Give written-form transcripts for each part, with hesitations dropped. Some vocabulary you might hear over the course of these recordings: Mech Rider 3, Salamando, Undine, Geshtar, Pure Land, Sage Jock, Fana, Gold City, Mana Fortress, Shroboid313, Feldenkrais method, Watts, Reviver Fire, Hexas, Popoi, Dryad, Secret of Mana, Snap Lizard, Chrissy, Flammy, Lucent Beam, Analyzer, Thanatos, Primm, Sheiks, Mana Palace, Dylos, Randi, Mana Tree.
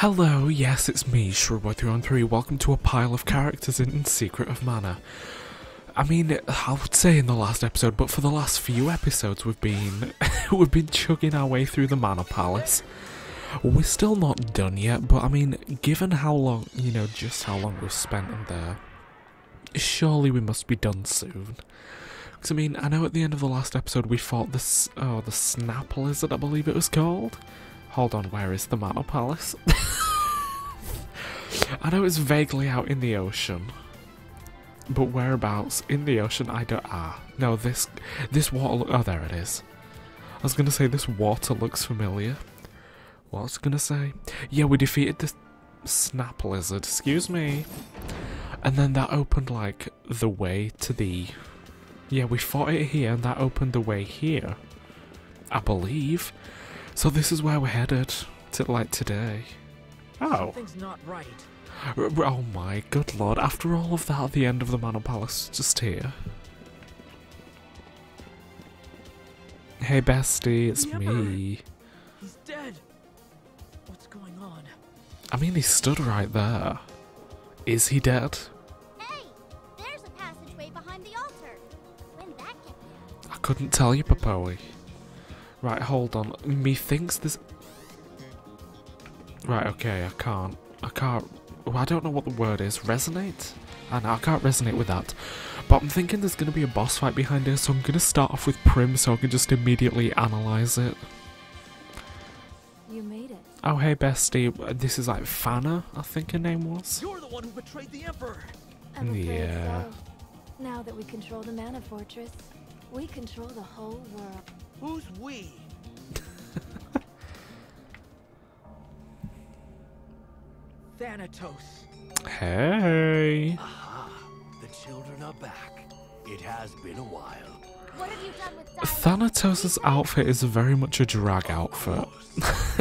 Hello, yes, it's me, Shroboid313, welcome to a pile of characters in Secret of Mana. I mean, I would say in the last episode, but for the last few episodes we've been chugging our way through the Mana Palace. We're still not done yet, but I mean, given how long, you know, just how long we've spent in there, surely we must be done soon. Because I mean, I know at the end of the last episode we fought this, oh, the Snap Lizard, I believe it was called. Hold on, where is the Mana Palace? I know it's vaguely out in the ocean, but whereabouts in the ocean I don't... Ah, no, this water... Oh, there it is. I was going to say this water looks familiar. What was I going to say? Yeah, we defeated this Snap Lizard, excuse me. And then that opened, like, the way to the... Yeah, we fought it here and that opened the way here, I believe. So this is where we're headed, to, like, today. Oh. Something's not right. Oh my good lord, after all of that, at the end of the Mana Palace just here. Hey bestie, it's me. He's dead. What's going on? I mean, he stood right there. Is he dead? Hey, there's a passageway behind the altar. When that gets down. I couldn't tell you, Popoi. Right, hold on. Methinks this... Right, okay, I can't... Oh, I don't know what the word is. Resonate? I know, I can't resonate with that. But I'm thinking there's going to be a boss fight behind here, so I'm going to start off with Prim so I can just immediately analyze it. You made it. Oh, hey, bestie. This is like Fana, I think her name was. You're the one who betrayed the Emperor! I'm yeah. So. Now that we control the Mana Fortress, we control the whole world. Who's we? Thanatos. Hey. Aha, the children are back. It has been a while. What have you done with Dylos? Thanatos' outfit is very much a drag outfit.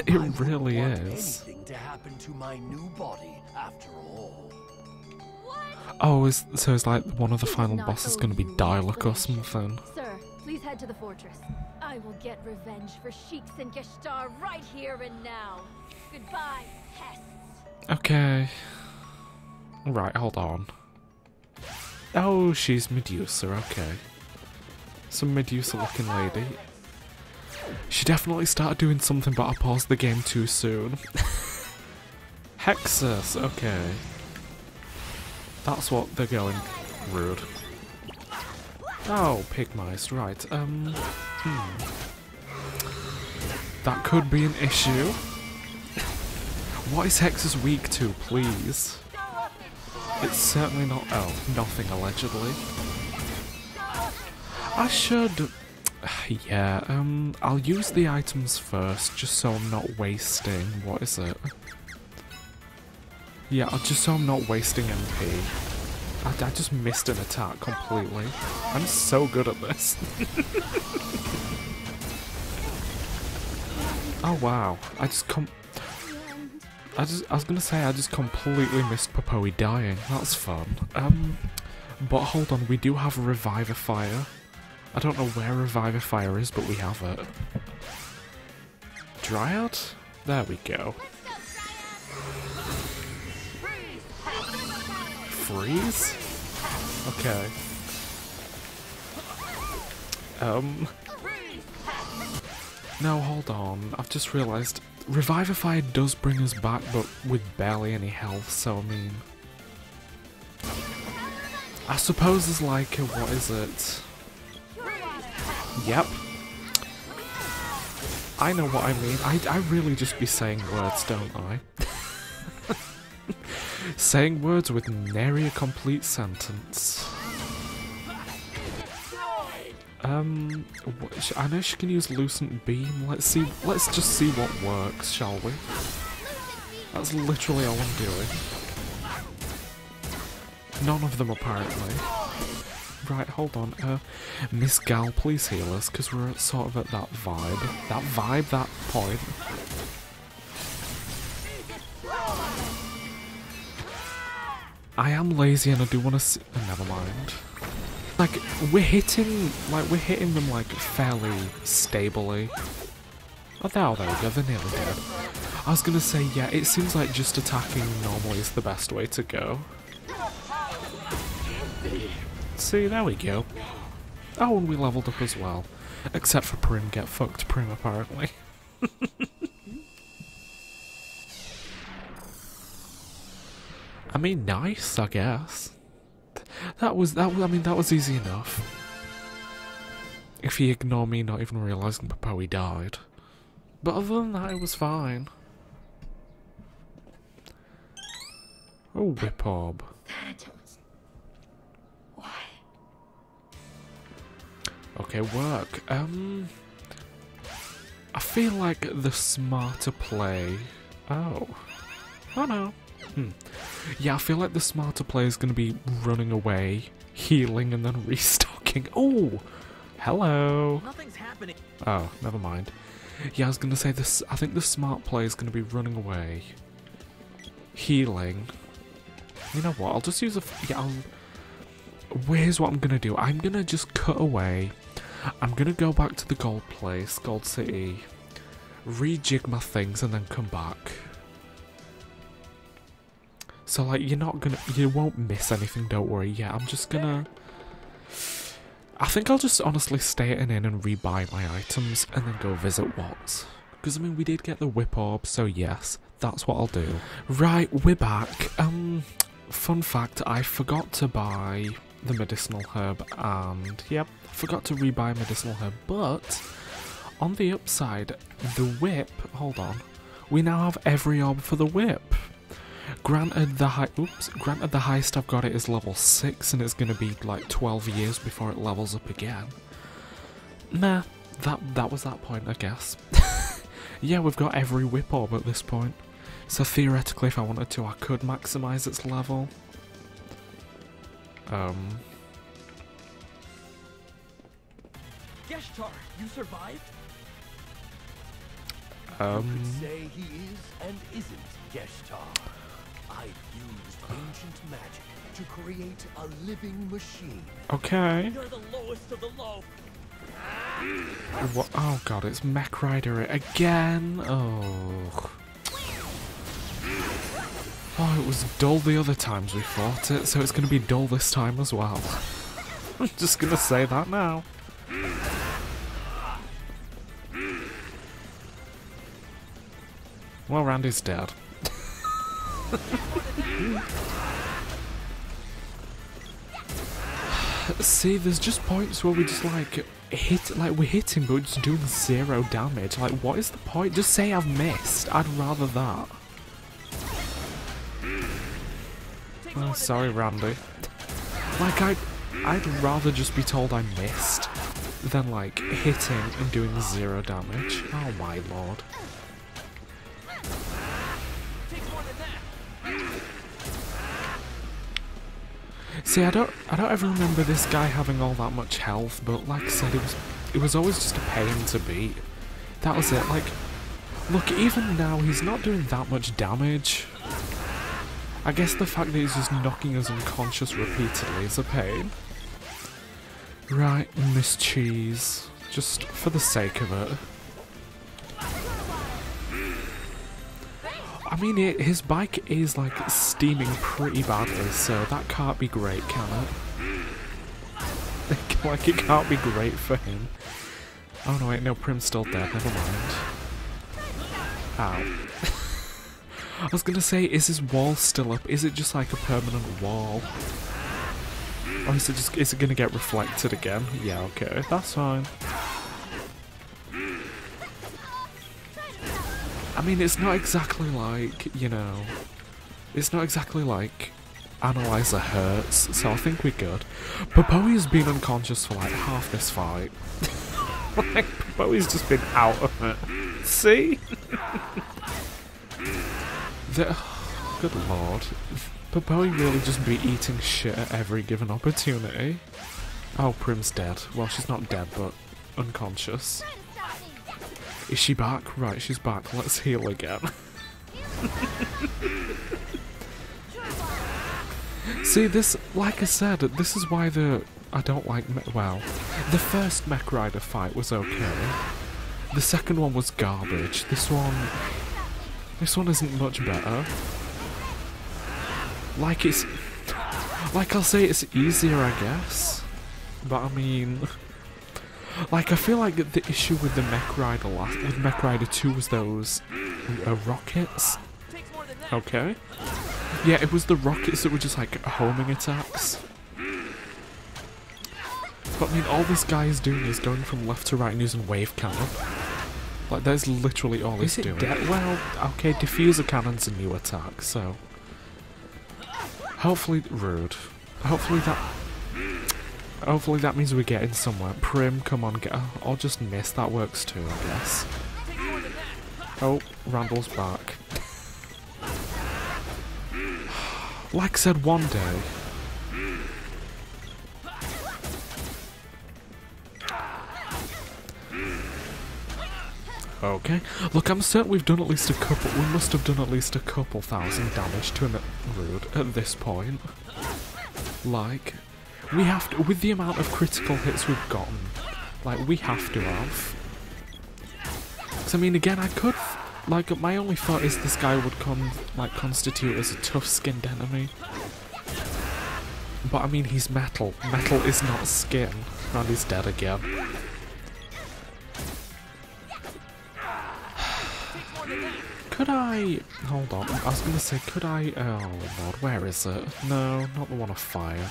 It really is. Anything to happen to my new body after all. What? Oh, so it's like one of the final bosses going to be Dylos or something. Sir, please head to the fortress. I will get revenge for Sheiks and Geshtar right here and now. Goodbye, pests. Okay. Right, hold on. Oh, she's Medusa, okay. Some Medusa-looking lady. She definitely started doing something, but I paused the game too soon. Hexas, okay. That's what they're going... Rude. Oh, pig mice, right, That could be an issue. What is Hexas weak to, please? It's certainly not- oh, nothing, allegedly. I should- yeah, I'll use the items first, just so I'm not wasting- what is it? Yeah, just so I'm not wasting MP. I just missed an attack completely. I'm so good at this. Oh wow! I was gonna say I just completely missed Popoi dying. That's fun. But hold on, we do have Reviver Fire. I don't know where Reviver Fire is, but we have it. Dryad? There we go. Freeze? Okay. No, hold on. I've just realised Reviver Fire does bring us back, but with barely any health, so I mean... I suppose there's like a... what is it? Yep. I know what I mean. I really just be saying words, don't I? Saying words with nary a complete sentence. I know she can use Lucent Beam. Let's just see what works, shall we? That's literally all I'm doing. None of them, apparently. Right, hold on. Miss Gal, please heal us, because we're sort of at that vibe. That point. I am lazy and I do want to see- never mind. Like, we're hitting them, like, fairly stably. Oh, there we go, they're nearly dead. I was gonna say, yeah, it seems like just attacking normally is the best way to go. See, there we go. Oh, and we leveled up as well. Except for Prim, get fucked Prim, apparently. I mean, nice, I guess. I mean, that was easy enough. If you ignore me not even realising Popoi died. But other than that, it was fine. Oh, Whip Orb. Thanatos. Why? Okay, work. I feel like the smarter play... Oh no. Yeah, I feel like the smarter play is going to be running away, healing, and then restocking. Oh! Hello! Nothing's happening. Oh, never mind. Yeah, I was going to say this. I think the smart play is going to be running away, healing. You know what? I'll just use a... Here's what I'm going to do. I'm going to just cut away. I'm going to go back to the gold place, Gold City, rejig my things, and then come back. So, like, you're not gonna... You won't miss anything, don't worry. Yeah, I'm just gonna... I think I'll just honestly stay at an inn and rebuy my items and then go visit Watts. Because, I mean, we did get the Whip Orb, so yes, that's what I'll do. Right, we're back. Fun fact, I forgot to buy the medicinal herb and... Yep, forgot to rebuy medicinal herb, but... On the upside, the whip... Hold on. We now have every orb for the whip. Granted, the highest I've got it is level 6, and it's going to be like 12 years before it levels up again. Nah, that was that point, I guess. Yeah, we've got every Whip Orb at this point. So theoretically, if I wanted to, I could maximise its level. Geshtar, you survived? You could say he is and isn't Geshtar. I've used ancient magic to create a living machine. Okay. You're the lowest of the low. What? Oh god, it's Mech Rider again. Oh. Oh, it was dull the other times we fought it, so it's going to be dull this time as well. I'm just going to say that now. Well, Randi's dead. See, there's just points where we just we're hitting but we're just doing zero damage. Like, what is the point? Just say I've missed. I'd rather that. Oh, sorry, Randi. Like, I'd rather just be told I missed than like hitting and doing zero damage. Oh my lord. See, I don't ever remember this guy having all that much health, but like I said, it was always just a pain to beat. That was it. Like, look, even now he's not doing that much damage. I guess the fact that he's just knocking us unconscious repeatedly is a pain. Right, Miss Cheese, just for the sake of it. I mean, his bike is, like, steaming pretty badly, so that can't be great, can it? Like, it can't be great for him. Oh, no, wait, no, Prim's still dead, never mind. Ow. I was gonna say, is his wall still up? Is it just, like, a permanent wall? Or is it gonna get reflected again? Yeah, okay, that's fine. I mean, it's not exactly like, you know, it's not exactly like Analyzer hurts, so I think we're good. Popoi has been unconscious for like half this fight. Like, Popoi's just been out of it. See? Good lord. Popoi really just be eating shit at every given opportunity. Oh, Prim's dead. Well, she's not dead, but unconscious. Is she back? Right, she's back. Let's heal again. See, this, like I said, this is why I don't like, the first Mech Rider fight was okay. The second one was garbage. This one, This one isn't much better. Like it's... like I'll say it's easier, I guess. But I mean... like I feel like the issue with the Mech Rider Mech Rider 2 was those... rockets? Okay. Yeah, it was the rockets that were just like homing attacks. But I mean, all this guy is doing is going from left to right and using wave cannon. Like, that's literally all he's doing. Well, okay, diffuser cannon's a new attack, so... hopefully... rude. Hopefully that... hopefully that means we're getting somewhere. Prim, come on, get... or just miss, that works too, I guess. Oh, Randall's back. Like I said, one day... okay. Look, I'm certain we've done at least a couple. We must have done at least a couple thousand damage to him at rude at this point. Like, we have to, with the amount of critical hits we've gotten. Like, we have to have. Because I mean, again, I could. Like, my only thought is this guy would constitute as a tough-skinned enemy. But I mean, he's metal. Metal is not skin. And he's dead again. Could I... hold on, I was going to say, could I... oh lord, where is it? No, not the one of fire.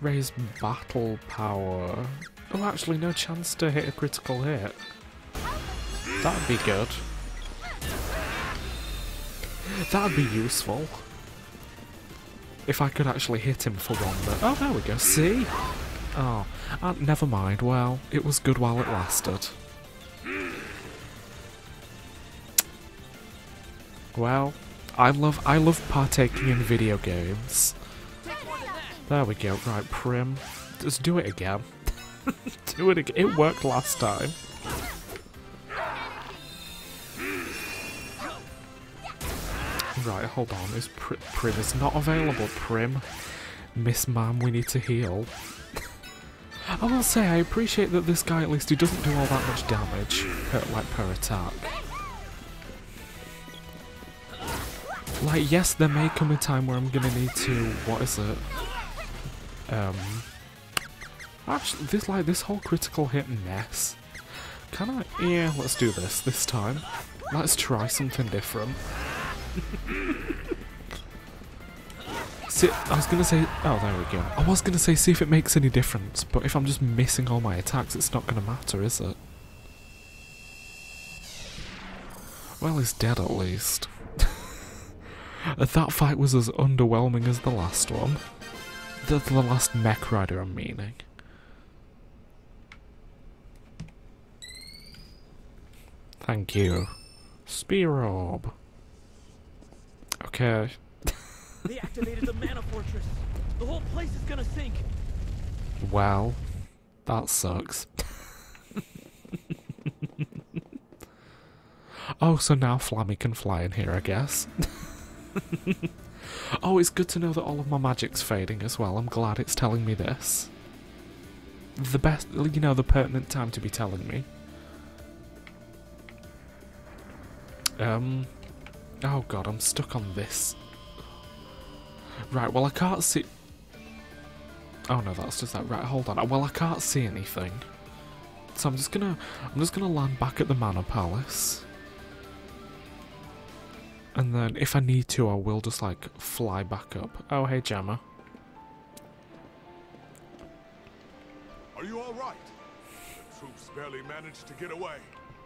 Raise battle power. Oh, actually, no chance to hit a critical hit. That'd be good. That'd be useful. If I could actually hit him for one, but... oh, there we go, see? Oh, never mind, well, it was good while it lasted. Well, I love partaking in video games. There we go. Right, Prim. Just do it again. Do it again. It worked last time. Right, hold on. Is Prim is not available. Prim. Miss Ma'am, we need to heal. I will say, I appreciate that this guy, at least, he doesn't do all that much damage per attack. Like, yes, there may come a time where I'm gonna need to... what is it? Actually, this whole critical hit mess. Can I... yeah, let's do this time. Let's try something different. See, I was gonna say... oh, there we go. I was gonna say, see if it makes any difference, but if I'm just missing all my attacks, it's not gonna matter, is it? Well, he's dead at least. That fight was as underwhelming as the last one. The last Mech Rider, I'm meaning. Thank you. Spear Orb. Okay. They activated the Mana Fortress. The whole place is gonna sink. Well, that sucks. Oh, so now Flammy can fly in here, I guess. Oh, it's good to know that all of my magic's fading as well. I'm glad it's telling me this. The best, you know, the pertinent time to be telling me. Oh god, I'm stuck on this. Right, well I can't see... oh no, that's just that. Right, hold on. Well, I can't see anything. So I'm just gonna land back at the Mana Palace. And then, if I need to, I will just, like, fly back up. Oh, hey, Jammer. Are you all right? The troops barely managed to get away.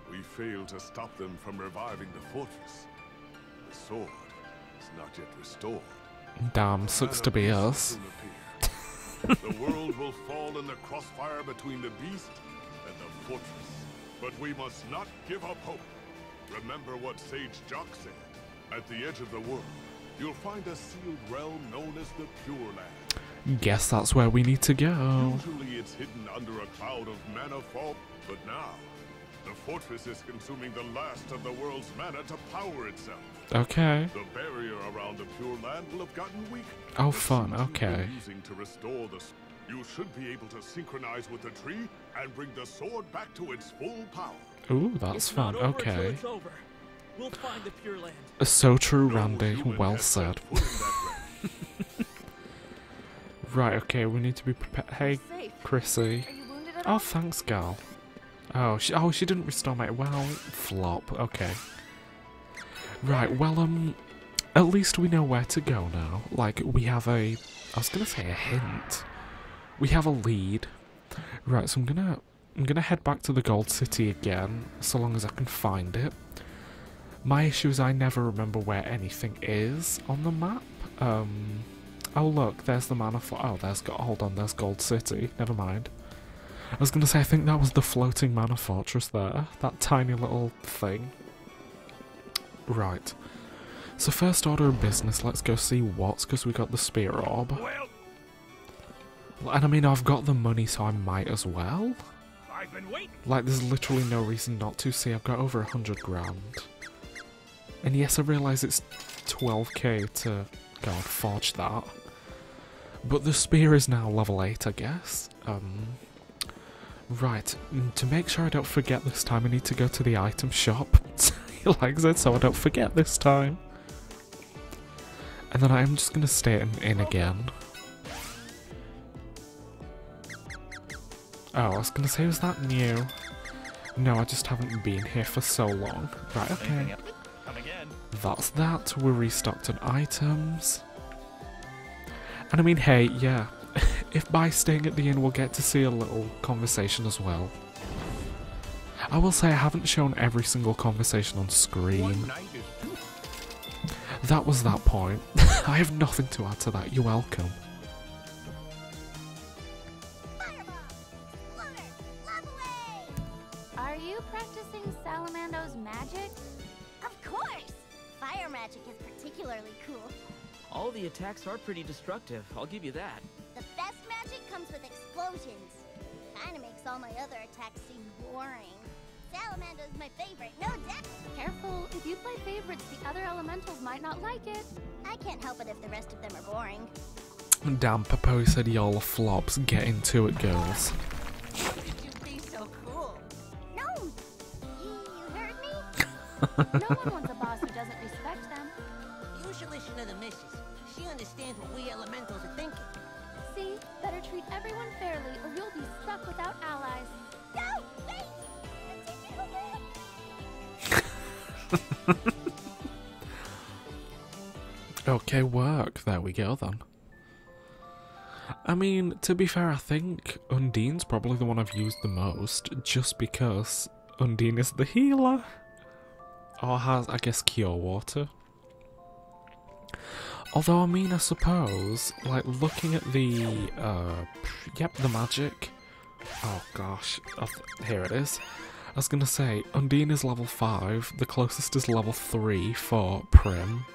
We failed to stop them from reviving the fortress. The sword is not yet restored. Damn, sucks to be us. The world will fall in the crossfire between the beast and the fortress. But we must not give up hope. Remember what Sage Jock said. At the edge of the world, you'll find a sealed realm known as the Pure Land. Guess that's where we need to go. Usually it's hidden under a cloud of mana fog, but now, the fortress is consuming the last of the world's mana to power itself. Okay. The barrier around the Pure Land will have gotten weak. Oh, fun, okay. Using to restore the... you should be able to synchronize with the tree and bring the sword back to its full power. Ooh, that's fun, okay. We'll find the Pure Land. So true, Randi. Well said. Right, okay, we need to be prepared. Hey, Chrissy. Oh, thanks, gal. Oh, she didn't restore my... Well, flop. Okay. Right, well, at least we know where to go now. Like, we have a... I was gonna say a hint. We have a lead. Right, so I'm gonna head back to the Gold City again, so long as I can find it. My issue is I never remember where anything is on the map. Oh look, there's the Mana Fortress. Oh, hold on, there's Gold City. Never mind. I was gonna say, I think that was the floating Mana Fortress there. That tiny little thing. Right. So first order of business, let's go see Watts, because we got the Spear Orb. And I mean, I've got the money, so I might as well. Like, there's literally no reason not to. See, I've got over 100 grand. And yes, I realise it's 12k to, God, forge that. But the spear is now level 8, I guess. Right, to make sure I don't forget this time, I need to go to the item shop. He likes it, so I don't forget this time. And then I'm just going to stay in again. Oh, I was going to say, was that new? No, I just haven't been here for so long. Right, okay. That's that. We're restocked on items. And I mean, hey, yeah. If by staying at the inn, we'll get to see a little conversation as well. I will say I haven't shown every single conversation on screen. That was that point. I have nothing to add to that. You're welcome. Salamando's magic? Of course! Fire magic is particularly cool. All the attacks are pretty destructive, I'll give you that. The best magic comes with explosions. Kinda makes all my other attacks seem boring. Salamando's my favorite, no doubt! Careful, if you play favorites, the other elementals might not like it. I can't help it if the rest of them are boring. Damn, Popoi said y'all are flops. Get into it, girls. No one wants a boss who doesn't respect them. You should listen to the missus. She understands what we elementals are thinking. See? Better treat everyone fairly or you'll be stuck without allies. No! Wait! Okay, work. There we go, then. I mean, to be fair, I think Undine's probably the one I've used the most, just because Undine is the healer. Or has, I guess, cure water. Although, I mean, I suppose, like, looking at the, yep, the magic. Oh, gosh. Here it is. I was going to say, Undine is level 5. The closest is level 3 for Prim.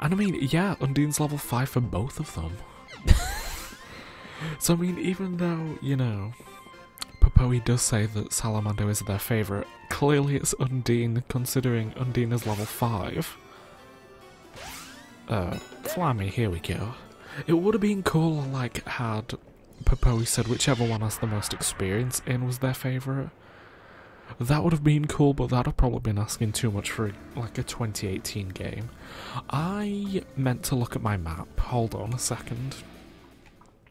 And, I mean, yeah, Undine's level 5 for both of them. So, I mean, even though, you know... Popoi does say that Salamando is their favourite. Clearly it's Undine, considering Undine is level 5. Flammy, here we go. It would have been cool, like, had Popoi said whichever one has the most experience in was their favourite. That would have been cool, but that would have probably been asking too much for, like, a 2018 game. I meant to look at my map. Hold on a second.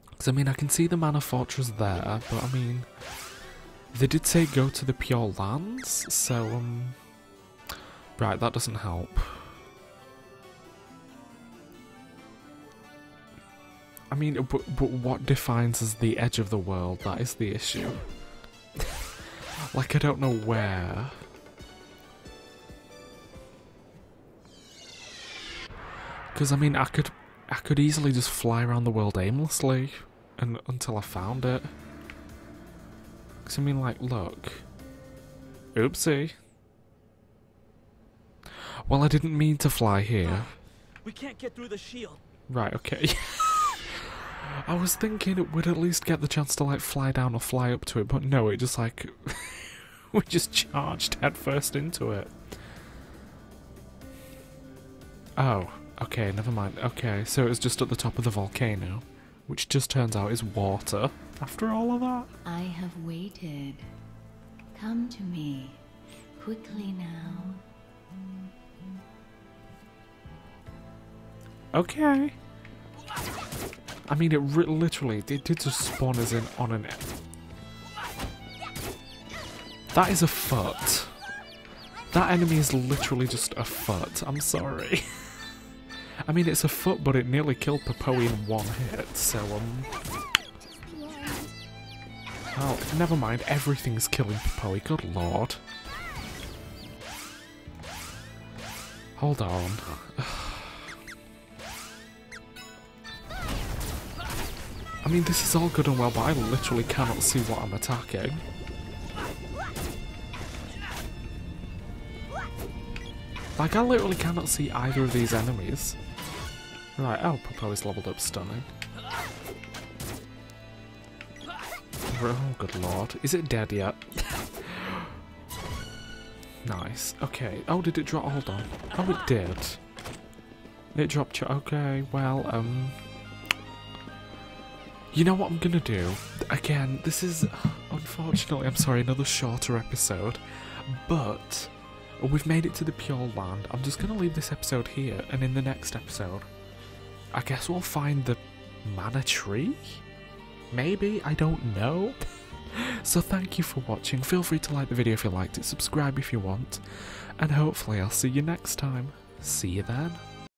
Because, I mean, I can see the Mana Fortress there, but, I mean... They did say go to the Pure Lands, so, right, that doesn't help. I mean, but what defines as the edge of the world? That is the issue. Like, I don't know where. Because, I mean, I could easily just fly around the world aimlessly and until I found it. Because I mean, like, look. Oopsie. Well, I didn't mean to fly here. We can't get through the shield. Right, okay. I was thinking it would at least get the chance to, like, fly down or fly up to it, but no, it just, like... we just charged headfirst into it. Oh. Okay, never mind. Okay, so it was just at the top of the volcano, which just turns out is water. After all of that, I have waited. Come to me, quickly now. Okay. I mean, it literally, it did just spawn as in on an... That is a foot. That enemy is literally just a foot. I'm sorry. I mean, it's a foot, but it nearly killed Popoi in one hit, so, Oh, never mind. Everything's killing Popoi. Good lord. Hold on. I mean, this is all good and well, but I literally cannot see what I'm attacking. Like, I literally cannot see either of these enemies. Right, oh, Popoi's leveled up stunning. Oh, good lord. Is it dead yet? Nice. Okay. Oh, did it drop? Hold on. Oh, it did. It dropped. Okay, well, You know what I'm gonna do? Again, this is... Unfortunately, I'm sorry, another shorter episode. But... we've made it to the Pure Land. I'm just going to leave this episode here, and in the next episode, I guess we'll find the Mana Tree? Maybe? I don't know. So thank you for watching. Feel free to like the video if you liked it, subscribe if you want, and hopefully I'll see you next time. See you then.